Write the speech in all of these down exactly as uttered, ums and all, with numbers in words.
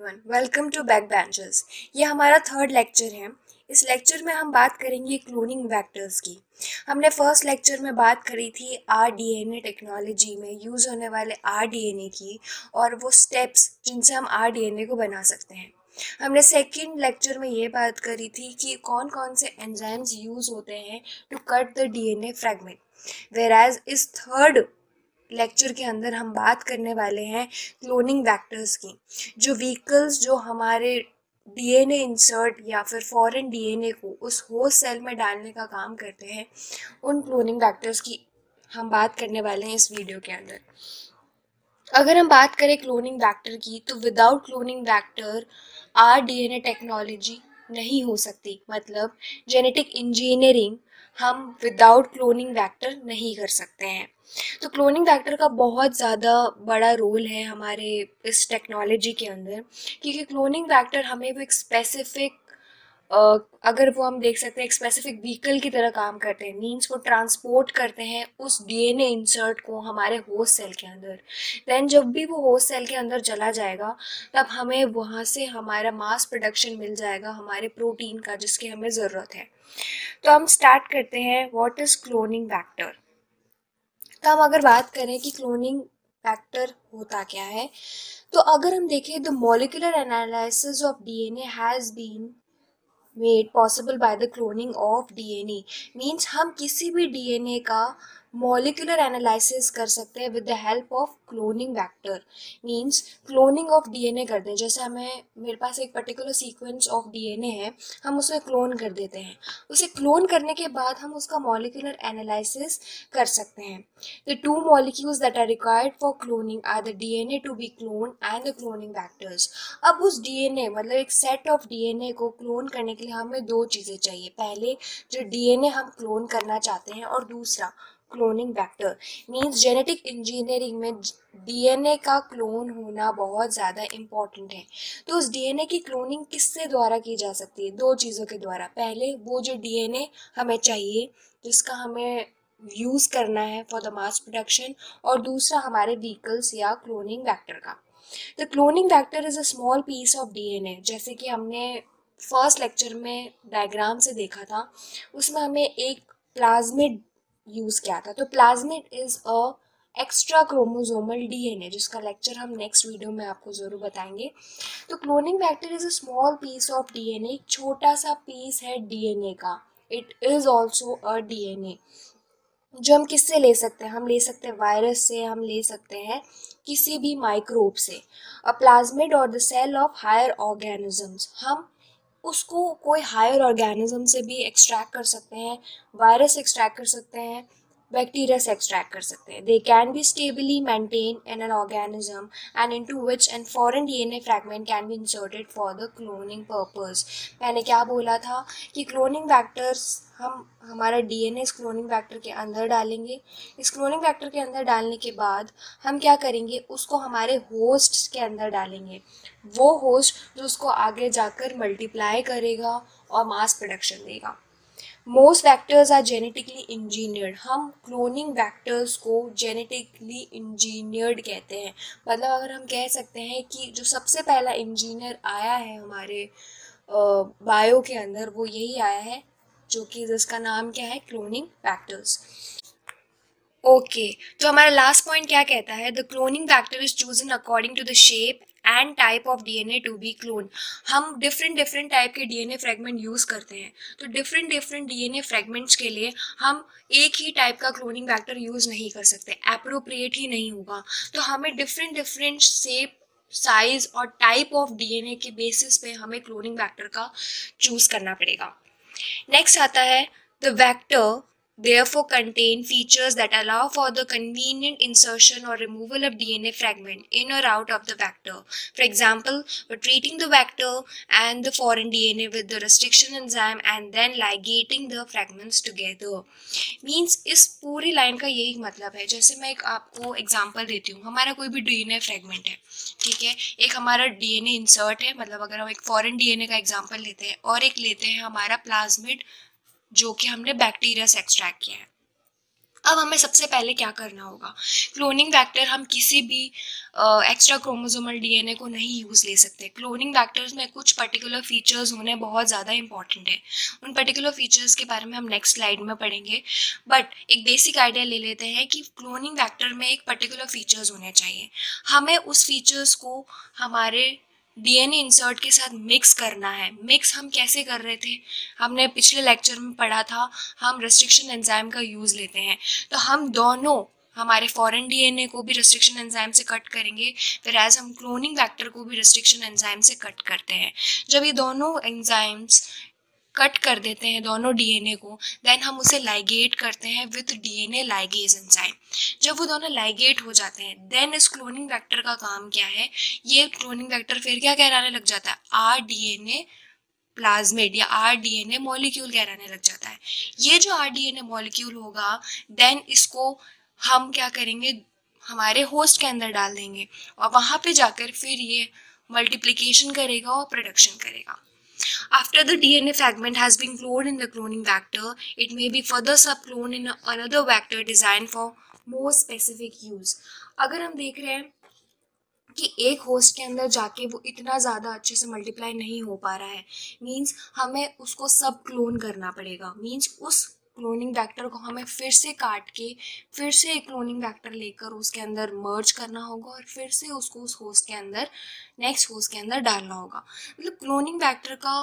Welcome to back benchers. ये हमारा third lecture है। इस लेक्चर में हम बात करेंगे क्लोनिंग वेक्टर्स की। हमने फर्स्ट लेक्चर में बात करी थी R D N A technology में यूज़ होने वाले आर डी एन ए की और वो स्टेप्स जिनसे हम आर डी एन ए को बना सकते हैं। हमने सेकेंड लेक्चर में ये बात करी थी कि कौन कौन से एंजाइम्स यूज़ होते हैं to cut the D N A fragment. वेराज इस थर्ड लेक्चर के अंदर हम बात करने वाले हैं क्लोनिंग वेक्टर्स की, जो व्हीकल्स जो हमारे डीएनए इंसर्ट या फिर फॉरेन डीएनए को उस होस्ट सेल में डालने का काम करते हैं। उन क्लोनिंग वेक्टर्स की हम बात करने वाले हैं इस वीडियो के अंदर। अगर हम बात करें क्लोनिंग वेक्टर की तो without cloning vector R DNA technology नहीं हो सकती। मतलब जेनेटिक इंजीनियरिंग हम विदाउट क्लोनिंग वेक्टर नहीं कर सकते हैं। तो क्लोनिंग वेक्टर का बहुत ज़्यादा बड़ा रोल है हमारे इस टेक्नोलॉजी के अंदर, क्योंकि क्लोनिंग वेक्टर हमें वो एक स्पेसिफिक Uh, अगर वो हम देख सकते हैं एक स्पेसिफिक व्हीकल की तरह काम करते हैं। मीन्स वो ट्रांसपोर्ट करते हैं उस डीएनए इंसर्ट को हमारे होस्ट सेल के अंदर। दैन जब भी वो होस्ट सेल के अंदर चला जाएगा तब हमें वहाँ से हमारा मास प्रोडक्शन मिल जाएगा हमारे प्रोटीन का, जिसकी हमें ज़रूरत है। तो हम स्टार्ट करते हैं व्हाट इज़ क्लोनिंग वेक्टर। तो हम अगर बात करें कि क्लोनिंग वेक्टर होता क्या है, तो अगर हम देखें the molecular analysis of DNA has been made possible by the cloning of DNA. Means हम किसी भी डीएनए का मॉलिक्यूलर एनालिसिस कर सकते हैं with the help of cloning vector. Means cloning of DNA कर दें, जैसे हमें मेरे पास एक पर्टिकुलर सीक्वेंस ऑफ डीएनए है, हम उसे क्लोन कर देते हैं। उसे क्लोन करने के बाद हम उसका मॉलिक्यूलर एनालिसिस कर सकते हैं। The two molecules that are required for cloning are the DNA to be clone and the cloning vectors. अब उस डीएनए मतलब एक सेट ऑफ डीएनए को क्लोन करने के लिए हमें दो चीज़ें चाहिए। पहले जो डीएनए हम क्लोन करना चाहते हैं और दूसरा cloning vector. Means genetic engineering में डीएनए का क्लोन होना बहुत ज़्यादा इम्पॉर्टेंट है। तो उस डीएनए की क्लोनिंग किसके द्वारा की जा सकती है? दो चीज़ों के द्वारा। पहले वो जो डीएनए हमें चाहिए जिसका हमें यूज़ करना है फॉर द मास प्रोडक्शन, और दूसरा हमारे व्हीकल्स या क्लोनिंग वेक्टर का। The cloning vector is a small piece of DNA, जैसे कि हमने फर्स्ट लेक्चर में डायग्राम से देखा था। उसमें हमें एक प्लाज्मिड यूज़ किया था। तो plasmid is a extra chromosomal DNA, जिसका लेक्चर हम नेक्स्ट वीडियो में आपको ज़रूर बताएंगे। तो cloning vector is a small piece of DNA, एक छोटा सा पीस है डीएनए का। It is also a DNA जो हम किससे ले सकते हैं? हम ले सकते हैं वायरस से, हम ले सकते हैं किसी भी माइक्रोब से। अ प्लाज्मिड और the cell of higher organisms, हम उसको कोई हायर ऑर्गेनिज्म से भी एक्सट्रैक्ट कर सकते हैं। वायरस एक्सट्रैक्ट कर सकते हैं, बैक्टीरिया से एक्सट्रैक्ट कर सकते हैं। They can be stably maintain in an organism and into which an foreign DNA fragment can be inserted for the cloning purpose. मैंने क्या बोला था कि क्लोनिंग वेक्टर्स हम हमारा डीएनए इस क्लोनिंग वेक्टर के अंदर डालेंगे। इस क्लोनिंग वेक्टर के अंदर डालने के बाद हम क्या करेंगे? उसको हमारे होस्ट के अंदर डालेंगे, वो होस्ट जो उसको आगे जाकर मल्टीप्लाई करेगा और मास प्रोडक्शन देगा। Most vectors are genetically engineered. हम क्लोनिंग वेक्टर्स को जेनेटिकली इंजीनियर्ड कहते हैं। मतलब अगर हम कह सकते हैं कि जो सबसे पहला इंजीनियर आया है हमारे बायो के अंदर, वो यही आया है, जो कि जिसका नाम क्या है? Cloning vectors. ओके, तो हमारा लास्ट पॉइंट क्या कहता है? The cloning vector is chosen according to the shape and type of DNA to be clone. हम डिफरेंट डिफरेंट टाइप के डीएनए फ्रेगमेंट यूज़ करते हैं, तो डिफरेंट डिफरेंट डीएनए फ्रेगमेंट्स के लिए हम एक ही टाइप का क्लोनिंग वेक्टर यूज़ नहीं कर सकते, एप्रोप्रिएट ही नहीं होगा। तो हमें डिफरेंट डिफरेंट शेप, साइज और टाइप ऑफ डीएनए के बेसिस पे हमें क्लोनिंग वेक्टर का चूज़ करना पड़ेगा। नेक्स्ट आता है the vector therefore contain features that allow for the convenient insertion or removal of D N A fragment in or out of the vector. For example, we're treating the vector and the foreign D N A with the restriction enzyme and then ligating the fragments together. Means इस पूरी line का यही मतलब है। जैसे मैं एक आपको एग्जाम्पल देती हूँ, हमारा कोई भी D N A फ्रेगमेंट है, ठीक है, एक हमारा D N A इंसर्ट है, मतलब अगर हम एक फॉरेन D N A का एग्जाम्पल लेते हैं, और एक लेते हैं हमारा प्लाज्मिड जो कि हमने बैक्टीरिया से एक्सट्रैक्ट किया है। अब हमें सबसे पहले क्या करना होगा, क्लोनिंग वेक्टर हम किसी भी एक्स्ट्रा क्रोमोसोमल डीएनए को नहीं यूज़ ले सकते। क्लोनिंग वेक्टर्स में कुछ पर्टिकुलर फीचर्स होने बहुत ज़्यादा इंपॉर्टेंट है, उन पर्टिकुलर फीचर्स के बारे में हम नेक्स्ट स्लाइड में पढ़ेंगे, बट एक बेसिक आइडिया ले लेते हैं कि क्लोनिंग वेक्टर में एक पर्टिकुलर फीचर्स होने चाहिए। हमें उस फीचर्स को हमारे डीएनए इंसर्ट के साथ मिक्स करना है। मिक्स हम कैसे कर रहे थे, हमने पिछले लेक्चर में पढ़ा था, हम रेस्ट्रिक्शन एंजाइम का यूज़ लेते हैं, तो हम दोनों हमारे फॉरेन डीएनए को भी रेस्ट्रिक्शन एंजाइम से कट करेंगे, फिर एज हम क्लोनिंग वेक्टर को भी रेस्ट्रिक्शन एंजाइम से कट करते हैं। जब ये दोनों एंजाइम्स कट कर देते हैं दोनों डीएनए को, देन हम उसे लाइगेट करते हैं विथ डीएनए लाइगेज एंजाइम। जब वो दोनों लाइगेट हो जाते हैं, देन इस क्लोनिंग वेक्टर का काम क्या है, ये क्लोनिंग वेक्टर फिर क्या कहलाने लग जाता है, आर डीएनए प्लाज्मिड या आर डीएनए मॉलिक्यूल कहलाने लग जाता है। ये जो आर डीएनए मॉलिक्यूल होगा, देन इसको हम क्या करेंगे, हमारे होस्ट के अंदर डाल देंगे और वहाँ पे जाकर फिर ये मल्टीप्लिकेशन करेगा और प्रोडक्शन करेगा। After the D N A fragment has been cloned in the cloning vector, it may be further subcloned in another vector designed for more specific use. अगर हम देख रहे हैं कि एक होस्ट के अंदर जाके वो इतना ज़्यादा अच्छे से मल्टीप्लाई नहीं हो पा रहा है, मीन्स हमें उसको सब क्लोन करना पड़ेगा। मीन्स उस क्लोनिंग वेक्टर को हमें फिर से काट के फिर से एक क्लोनिंग वेक्टर लेकर उसके अंदर मर्ज करना होगा और फिर से उसको उस होस्ट के अंदर नेक्स्ट होस्ट के अंदर डालना होगा। मतलब क्लोनिंग वेक्टर का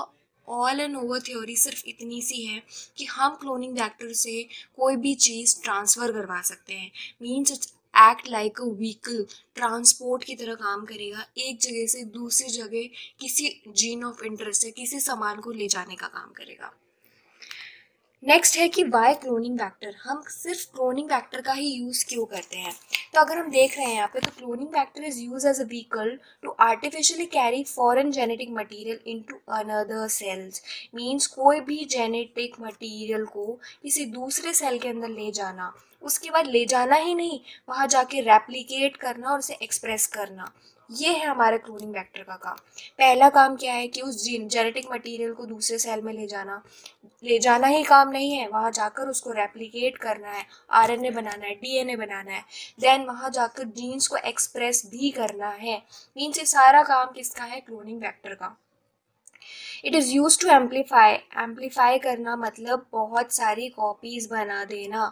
ऑल एंड ओवर थ्योरी सिर्फ इतनी सी है कि हम क्लोनिंग वेक्टर से कोई भी चीज़ ट्रांसफ़र करवा सकते हैं। Means it's act like a vehicle, transport की तरह काम करेगा, एक जगह से दूसरी जगह किसी जीन ऑफ इंटरेस्ट या किसी सामान को ले जाने का काम करेगा। नेक्स्ट है कि वाई क्लोनिंग वेक्टर, हम सिर्फ क्लोनिंग वेक्टर का ही यूज़ क्यों करते हैं। तो अगर हम देख रहे हैं यहाँ पे, तो cloning vector is use as a vehicle to artificially carry foreign genetic material into another cells. Means कोई भी जेनेटिक मटेरियल को किसी दूसरे सेल के अंदर ले जाना, उसके बाद ले जाना ही नहीं, वहाँ जाके रेप्लिकेट करना और उसे एक्सप्रेस करना, ये है हमारे क्लोनिंग वेक्टर का काम। पहला काम क्या है कि उस जीन जेनेटिक मटेरियल को दूसरे सेल में ले जाना, ले जाना ही काम नहीं है, वहाँ जाकर उसको रेप्लिकेट करना है, आरएनए बनाना है, डीएनए बनाना है, देन वहाँ जाकर जीन्स को एक्सप्रेस भी करना है। मीन्स ये सारा काम किसका है, क्लोनिंग वेक्टर का। It is use to amplify, amplify करना मतलब बहुत सारी कॉपीज़ बना देना।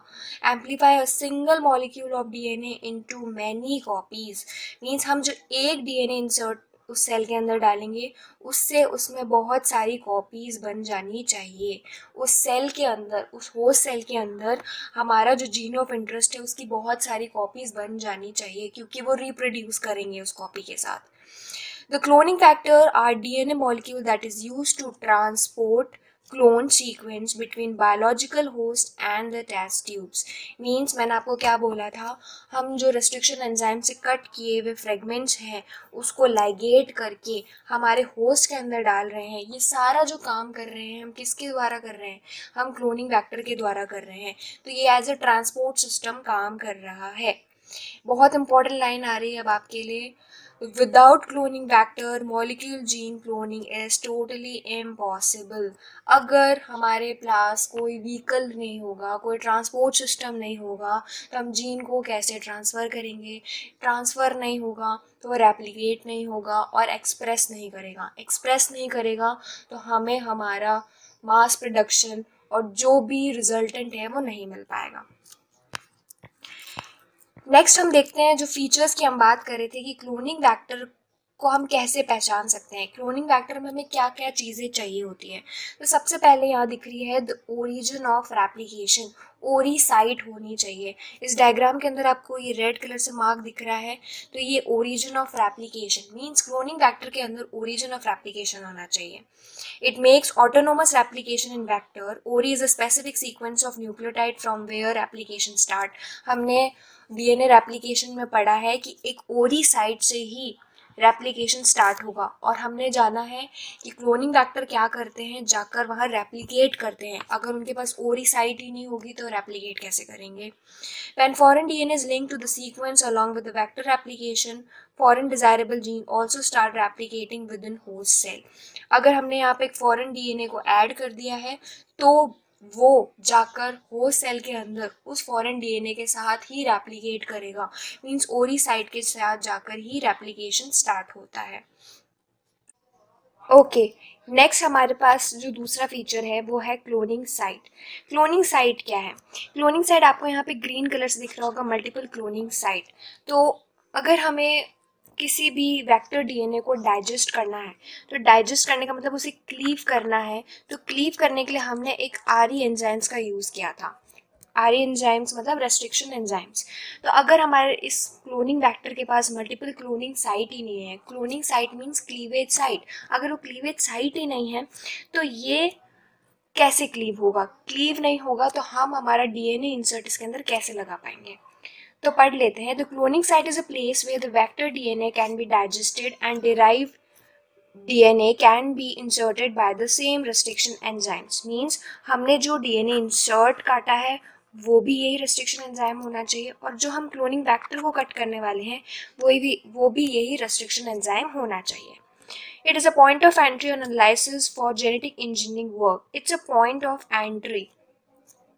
Amplify a single molecule of DNA into many copies. Means हम जो एक डीएनए इंसर्ट उस सेल के अंदर डालेंगे, उससे उसमें बहुत सारी कॉपीज़ बन जानी चाहिए। उस सेल के अंदर, उस होस्ट सेल के अंदर हमारा जो जीन ऑफ इंटरेस्ट है उसकी बहुत सारी कॉपीज़ बन जानी चाहिए, क्योंकि वो रिप्रोड्यूस करेंगे उस कॉपी के साथ। The cloning factor are D N A molecule that is used to transport clone sequence between biological host and the test tubes. Means मैंने आपको क्या बोला था, हम जो restriction enzyme से कट किए हुए fragments हैं उसको ligate करके हमारे host के अंदर डाल रहे हैं। ये सारा जो काम कर रहे हैं हम किसके द्वारा कर रहे हैं, हम cloning vector के द्वारा कर रहे हैं। तो ये as a transport system काम कर रहा है। बहुत important line आ रही है अब आपके लिए, Without cloning vector, molecule gene cloning is totally impossible. अगर हमारे पास कोई व्हीकल नहीं होगा, कोई ट्रांसपोर्ट सिस्टम नहीं होगा, तो हम जीन को कैसे ट्रांसफ़र करेंगे। ट्रांसफ़र नहीं होगा तो वो रेप्लिकेट नहीं होगा और एक्सप्रेस नहीं करेगा। एक्सप्रेस नहीं करेगा तो हमें हमारा मास प्रोडक्शन और जो भी रिजल्टेंट है वो नहीं मिल पाएगा। नेक्स्ट हम देखते हैं जो फीचर्स की हम बात कर रहे थे कि क्लोनिंग वेक्टर को हम कैसे पहचान सकते हैं, क्लोनिंग वेक्टर में हमें क्या क्या चीज़ें चाहिए होती हैं। तो सबसे पहले यहाँ दिख रही है the origin of replication, ori site होनी चाहिए। इस डायग्राम के अंदर आपको ये रेड कलर से मार्क दिख रहा है, तो ये origin of replication means cloning vector के अंदर ओरिजिन ऑफ रेप्लिकेशन होना चाहिए। It makes autonomous replication in vector. Ori is a specific sequence of nucleotide from where replication start. हमने डीएनए रेप्लिकेशन में पढ़ा है कि एक ओरी साइट से ही रेप्लिकेशन स्टार्ट होगा, और हमने जाना है कि क्लोनिंग वेक्टर क्या करते हैं, जाकर वहाँ रेप्लिकेट करते हैं। अगर उनके पास ओरी साइट ही नहीं होगी तो रेप्लिकेट कैसे करेंगे। When foreign DNA is linked to the sequence along with the vector replication, foreign desirable gene also start replicating within host cell. अगर हमने यहाँ पे एक फॉरेन डीएनए को ऐड कर दिया है तो वो जाकर होस्ट सेल के अंदर उस फॉरेन डीएनए के साथ ही रेप्लिकेट करेगा, मीन्स ओरी साइट के साथ जाकर ही रेप्लिकेशन स्टार्ट होता है। Okay okay. नेक्स्ट हमारे पास जो दूसरा फीचर है वो है क्लोनिंग साइट। क्लोनिंग साइट क्या है? क्लोनिंग साइट आपको यहाँ पे ग्रीन कलर से दिख रहा होगा, मल्टीपल क्लोनिंग साइट। तो अगर हमें किसी भी वेक्टर डीएनए को डाइजेस्ट करना है, तो डाइजेस्ट करने का मतलब उसे क्लीव करना है, तो क्लीव करने के लिए हमने एक आरई एंजाइम्स का यूज़ किया था। आरई एंजाइम्स मतलब रेस्ट्रिक्शन एंजाइम्स। तो अगर हमारे इस क्लोनिंग वेक्टर के पास मल्टीपल क्लोनिंग साइट ही नहीं है, cloning site means cleavage site, अगर वो क्लीवेज साइट ही नहीं है तो ये कैसे क्लीव होगा? क्लीव नहीं होगा तो हम हमारा डीएनए इंसर्ट इसके अंदर कैसे लगा पाएंगे? तो पढ़ लेते हैं। The cloning site is a place where the vector DNA can be digested and derived DNA can be inserted by the same restriction enzymes. Means हमने जो डीएनए इंसर्ट काटा है वो भी यही रेस्ट्रिक्शन एंजाइम होना चाहिए, और जो हम क्लोनिंग वेक्टर को कट करने वाले हैं वो भी वो भी यही रेस्ट्रिक्शन एंजाइम होना चाहिए। It is a point of entry on analysis for genetic engineering work. It's a point of entry,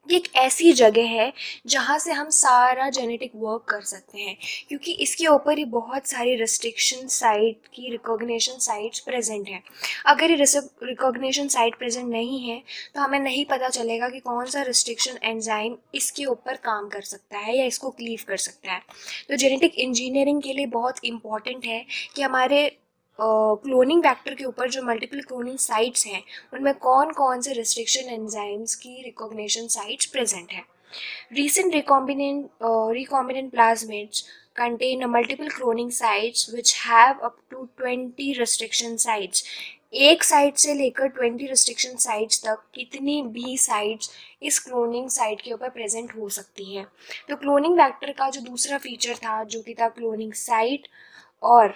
ये एक ऐसी जगह है जहाँ से हम सारा जेनेटिक वर्क कर सकते हैं, क्योंकि इसके ऊपर ही बहुत सारी रेस्ट्रिक्शन साइट की रिकॉग्निशन साइट्स प्रेजेंट हैं। अगर ये रिकॉग्निशन साइट प्रेजेंट नहीं है तो हमें नहीं पता चलेगा कि कौन सा रेस्ट्रिक्शन एंजाइम इसके ऊपर काम कर सकता है या इसको क्लीव कर सकता है। तो जेनेटिक इंजीनियरिंग के लिए बहुत इंपॉर्टेंट है कि हमारे क्लोनिंग uh, वेक्टर के ऊपर जो मल्टीपल क्लोनिंग साइट्स हैं उनमें कौन कौन से रेस्ट्रिक्शन एंजाइम्स की रिकॉग्निशन साइट्स प्रेजेंट हैं। Recent recombinant recombinant plasmids contain multiple cloning sites which have up to twenty restriction sites. एक साइट से लेकर ट्वेंटी रेस्ट्रिक्शन साइट्स तक कितनी भी साइट्स इस क्लोनिंग साइट के ऊपर प्रेजेंट हो सकती हैं। तो क्लोनिंग वेक्टर का जो दूसरा फीचर था जो कि था क्लोनिंग साइट, और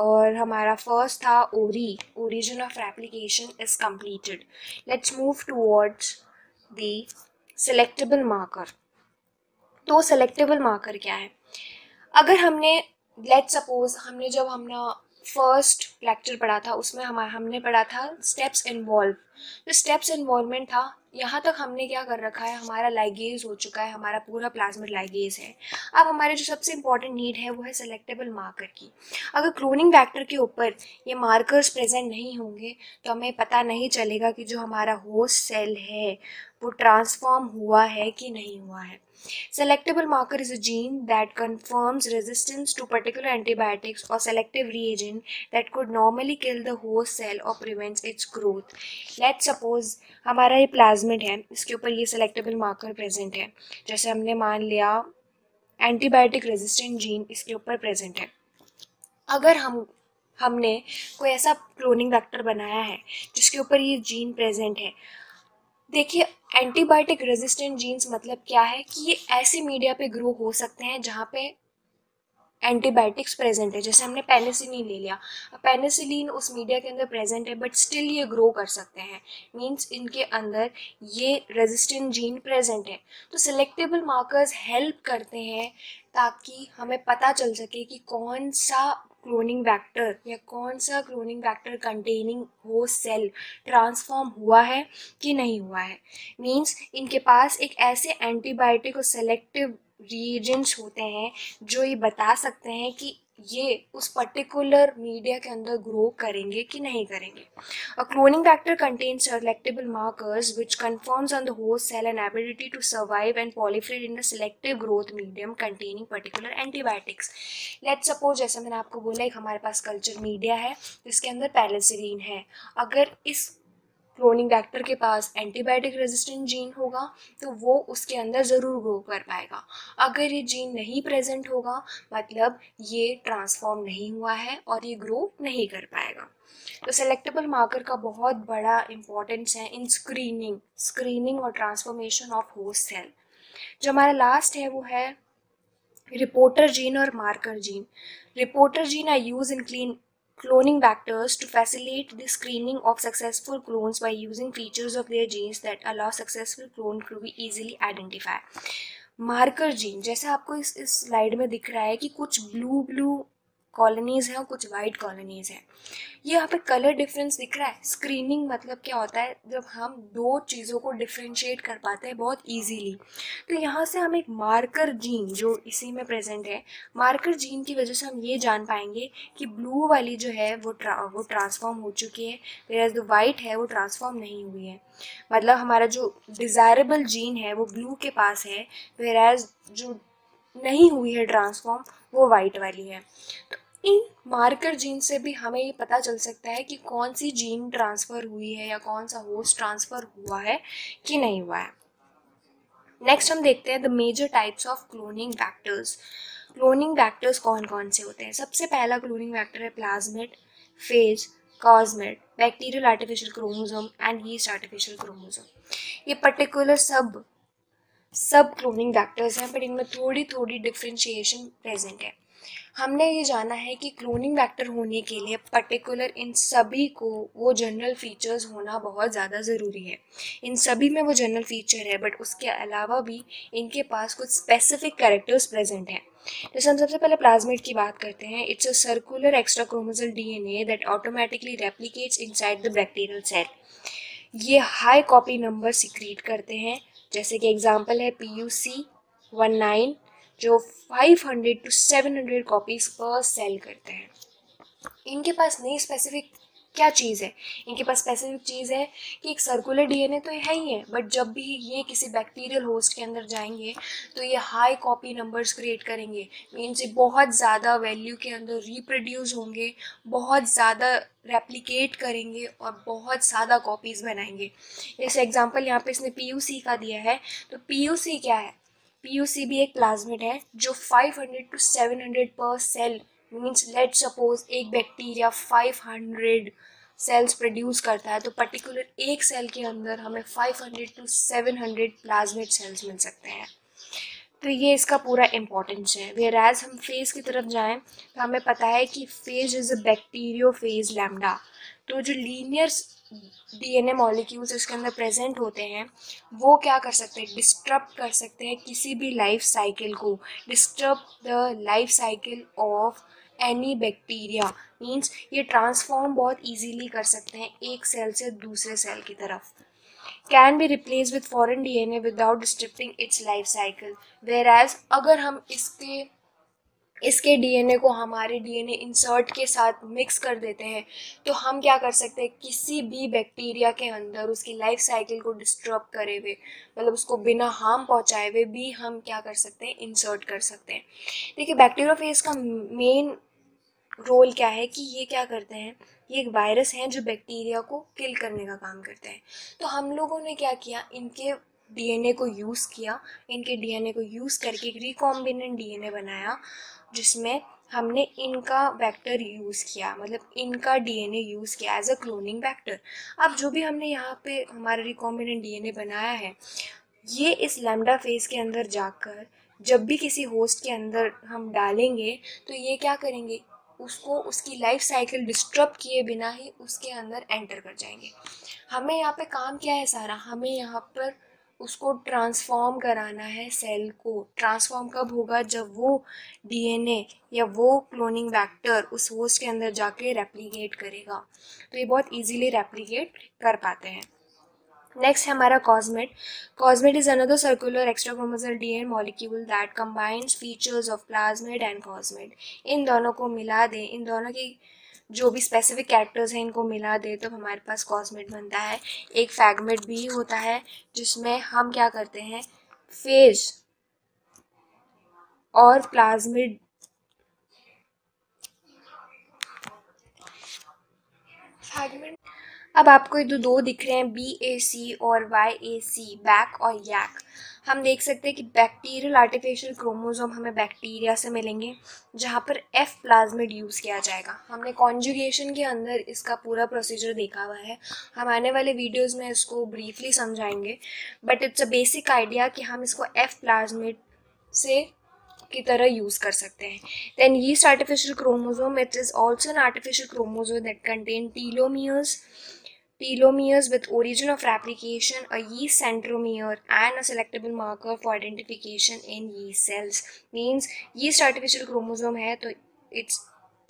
और हमारा फर्स्ट था ori, origin of replication is completed. Let's move towards the selectable marker. तो सेलेक्टेबल मार्कर क्या है? अगर हमने लेट्स सपोज हमने जब हमने फर्स्ट लेक्चर पढ़ा था उसमें हम हमने पढ़ा था स्टेप्स इन्वॉल्व। तो स्टेप्स इन्वॉल्वमेंट था, यहाँ तक हमने क्या कर रखा है, हमारा लाइगेज हो चुका है, हमारा पूरा प्लाज्मिड लाइगेज है। अब हमारे जो सबसे इम्पॉर्टेंट नीड है वो है सेलेक्टेबल मार्कर की। अगर क्लोनिंग वेक्टर के ऊपर ये मार्कर्स प्रेजेंट नहीं होंगे तो हमें पता नहीं चलेगा कि जो हमारा होस्ट सेल है वो ट्रांसफॉर्म हुआ है कि नहीं हुआ है। Selectable marker is a gene that confirms resistance to particular antibiotics or selective reagent that could normally kill the host cell or prevents its growth. Let's suppose हमारा ये प्लाज्मिड है, इसके ऊपर ये selectable marker present है, जैसे हमने मान लिया antibiotic resistant gene इसके ऊपर present है। अगर हम हमने कोई ऐसा cloning vector बनाया है जिसके ऊपर ये gene present है, देखिए एंटीबायोटिक रेजिस्टेंट जीन्स मतलब क्या है कि ये ऐसे मीडिया पे ग्रो हो सकते हैं जहाँ पे एंटीबायोटिक्स प्रेजेंट है। जैसे हमने पेनिसिलिन ले लिया, पेनिसिलिन उस मीडिया के अंदर प्रेजेंट है बट स्टिल ये ग्रो कर सकते हैं, मींस इनके अंदर ये रेजिस्टेंट जीन प्रेजेंट है। तो सेलेक्टेबल मार्कर्स हेल्प करते हैं ताकि हमें पता चल सके कि कौन सा क्लोनिंग वेक्टर या कौन सा cloning vector containing host cell transform हुआ है कि नहीं हुआ है। मींस इनके पास एक ऐसे एंटीबायोटिक और सेलेक्टिव रिएजेंट्स होते हैं जो ये बता सकते हैं कि ये उस पर्टिकुलर मीडिया के अंदर ग्रो करेंगे कि नहीं करेंगे। A cloning vector contains selectable markers which confirms on the host cell an ability to survive and proliferate in the selective growth medium containing particular antibiotics. Let's suppose जैसे मैंने आपको बोला एक हमारे पास कल्चर मीडिया है जिसके अंदर पेनिसिलिन है, अगर इस क्लोनिंग वेक्टर के पास एंटीबायोटिक रेजिस्टेंट जीन होगा तो वो उसके अंदर ज़रूर ग्रो कर पाएगा। अगर ये जीन नहीं प्रेजेंट होगा मतलब ये ट्रांसफॉर्म नहीं हुआ है और ये ग्रो नहीं कर पाएगा। तो सेलेक्टेबल मार्कर का बहुत बड़ा इंपॉर्टेंस है इन स्क्रीनिंग स्क्रीनिंग और ट्रांसफॉर्मेशन ऑफ होस्ट सेल। जो हमारा लास्ट है वो है रिपोर्टर जीन और marker gene. Reporter gene I use in clean cloning vectors to facilitate the screening of successful clones by using features of their genes that allow successful clone to be easily identified. marker gene जैसे आपको इस इस slide में दिख रहा है कि कुछ blue blue कॉलोनीज हैं और कुछ वाइट कॉलोनीज हैं। ये यहाँ पे कलर डिफरेंस दिख रहा है। स्क्रीनिंग मतलब क्या होता है, जब हम दो चीज़ों को डिफ्रेंशिएट कर पाते हैं बहुत इजीली। तो यहाँ से हम एक मार्कर जीन जो इसी में प्रेजेंट है, मार्कर जीन की वजह से हम ये जान पाएंगे कि ब्लू वाली जो है वो ट्रा वो ट्रांसफॉर्म हो चुकी है, वेयर जो वाइट है वो ट्रांसफॉर्म नहीं हुई है। मतलब हमारा जो डिज़ायरेबल जीन है वो ब्लू के पास है, वेयर जो नहीं हुई है ट्रांसफॉर्म वो वाइट वाली है। तो इन मार्कर जीन से भी हमें ये पता चल सकता है कि कौन सी जीन ट्रांसफ़र हुई है या कौन सा होस्ट ट्रांसफ़र हुआ है कि नहीं हुआ है। नेक्स्ट हम देखते हैं the major types of cloning vectors. Cloning vectors कौन कौन से होते हैं? सबसे पहला क्लोनिंग वैक्टर है plasmid, phage, cosmid, bacterial artificial chromosome and yeast artificial chromosome. ये पर्टिकुलर सब सब क्लोनिंग वैक्टर्स हैं, पर इनमें थोड़ी थोड़ी डिफ्रेंशिएशन प्रेजेंट है। हमने ये जाना है कि क्लोनिंग वैक्टर होने के लिए पर्टिकुलर इन सभी को वो जनरल फीचर्स होना बहुत ज़्यादा ज़रूरी है। इन सभी में वो जनरल फीचर है, बट उसके अलावा भी इनके पास कुछ स्पेसिफिक कैरेक्टर्स प्रेजेंट हैं। जैसे हम सबसे पहले प्लाज्मिड की बात करते हैं। It's a circular extra chromosomal DNA that automatically replicates inside the bacterial cell. ये हाई कॉपी नंबर सीक्रेट करते हैं, जैसे कि एग्जाम्पल है p U C one nine जो five hundred to seven hundred copies per cell करते हैं। इनके पास नई स्पेसिफिक क्या चीज़ है? इनके पास स्पेसिफिक चीज़ है कि एक सर्कुलर डीएनए तो है ही है, बट जब भी ये किसी बैक्टीरियल होस्ट के अंदर जाएंगे तो ये हाई कॉपी नंबर्स क्रिएट करेंगे। मीन्स ये बहुत ज़्यादा वैल्यू के अंदर रिप्रोड्यूस होंगे, बहुत ज़्यादा रेप्लिकेट करेंगे और बहुत ज़्यादा कॉपीज़ बनाएंगे। जैसे एग्जाम्पल यहाँ पे इसने पी यू सी का दिया है। तो पी यू सी क्या है? पी यू सी भी एक प्लाज्मिड है जो five hundred to seven hundred per cell, means let suppose एक bacteria five hundred cells produce करता है तो पर्टिकुलर एक सेल के अंदर हमें five hundred to seven hundred plasmid cells मिल सकते हैं। तो ये इसका पूरा इम्पोर्टेंस है। वेयरएज हम फेज की तरफ जाएं तो हमें पता है कि phage is a bacteriophage lambda. तो जो लीनियर डीएनए मॉलिक्यूल्स इसके अंदर प्रेजेंट होते हैं वो क्या कर सकते हैं? डिस्टर्ब कर सकते हैं किसी भी लाइफ साइकिल को, disturb the life cycle of any bacteria. Means ये ट्रांसफॉर्म बहुत इजीली कर सकते हैं एक सेल से दूसरे सेल की तरफ। Can be replace with foreign DNA without disturbing its life cycle. Whereas अगर हम इसके इसके डीएनए को हमारे डीएनए इंसर्ट के साथ मिक्स कर देते हैं तो हम क्या कर सकते हैं? किसी भी बैक्टीरिया के अंदर उसकी लाइफ साइकिल को डिस्टर्ब करे हुए, मतलब उसको बिना हार्म पहुंचाए हुए भी हम क्या कर सकते हैं? इंसर्ट कर सकते हैं। देखिए बैक्टीरियोफेज का मेन रोल क्या है कि ये क्या करते हैं? ये एक वायरस हैं जो बैक्टीरिया को किल करने का काम करते हैं। तो हम लोगों ने क्या किया? इनके डीएनए को यूज़ किया, इनके डीएनए को यूज़ करके एक रिकॉम्बिनेंट डीएनए बनाया जिसमें हमने इनका वेक्टर यूज़ किया, मतलब इनका डीएनए यूज़ किया एज अ क्लोनिंग वेक्टर। अब जो भी हमने यहाँ पे हमारा रिकॉम्बिनेंट डीएनए बनाया है ये इस लैम्डा फेज के अंदर जाकर जब भी किसी होस्ट के अंदर हम डालेंगे तो ये क्या करेंगे? उसको उसकी लाइफ साइकिल डिस्टर्ब किए बिना ही उसके अंदर एंटर कर जाएंगे। हमें यहाँ पे काम क्या है सारा? हमें यहाँ पर उसको ट्रांसफॉर्म कराना है सेल को। ट्रांसफॉर्म कब होगा? जब वो डीएनए या वो क्लोनिंग वेक्टर उस होस्ट के अंदर जाके रेप्लिकेट करेगा। तो ये बहुत इजीली रेप्लिकेट कर पाते हैं। नेक्स्ट है हमारा cosmid. Cosmid is another circular extra chromosomal DNA molecule that combines features of plasmid and cosmid. इन दोनों को मिला दें, इन दोनों की जो भी स्पेसिफिक कैरेक्टर्स हैं इनको मिला दे तो हमारे पास कॉस्मिड बनता है। एक फैगमिड भी होता है जिसमें हम क्या करते हैं? फेज और प्लाज्मिड फैगमिड। अब आपको ये जो दो दिख रहे हैं बी ए सी और वाई ए सी, बैक और याक, हम देख सकते हैं कि बैक्टीरियल आर्टिफिशियल क्रोमोसोम हमें बैक्टीरिया से मिलेंगे जहाँ पर एफ प्लाज्मिड यूज़ किया जाएगा। हमने कॉन्जुगेशन के अंदर इसका पूरा प्रोसीजर देखा हुआ है, हम आने वाले वीडियोस में इसको ब्रीफली समझाएंगे, but it's a basic idea कि हम इसको एफ प्लाज्मिड से की तरह यूज़ कर सकते हैं। Then yeast artificial chromosome, it is also an artificial chromosome that contain telomeres telomeres with origin of replication, a yeast centromere and a selectable marker for identification in yeast cells. means yeast artificial chromosome है तो it's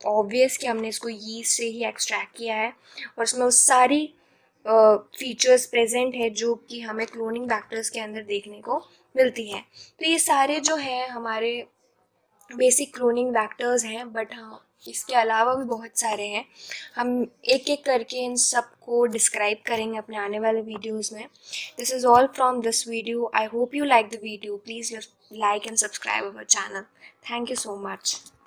obvious कि हमने इसको yeast से ही extract किया है और इसमें वो सारी फीचर्स प्रेजेंट है जो कि हमें क्लोनिंग वेक्टर्स के अंदर देखने को मिलती हैं। तो ये सारे जो हैं हमारे बेसिक क्लोनिंग वेक्टर्स हैं, बट हाँ इसके अलावा भी बहुत सारे हैं। हम एक एक करके इन सब को डिस्क्राइब करेंगे अपने आने वाले वीडियोस में। This is all from this video. I hope you like the video. Please like and subscribe our channel. Thank you so much.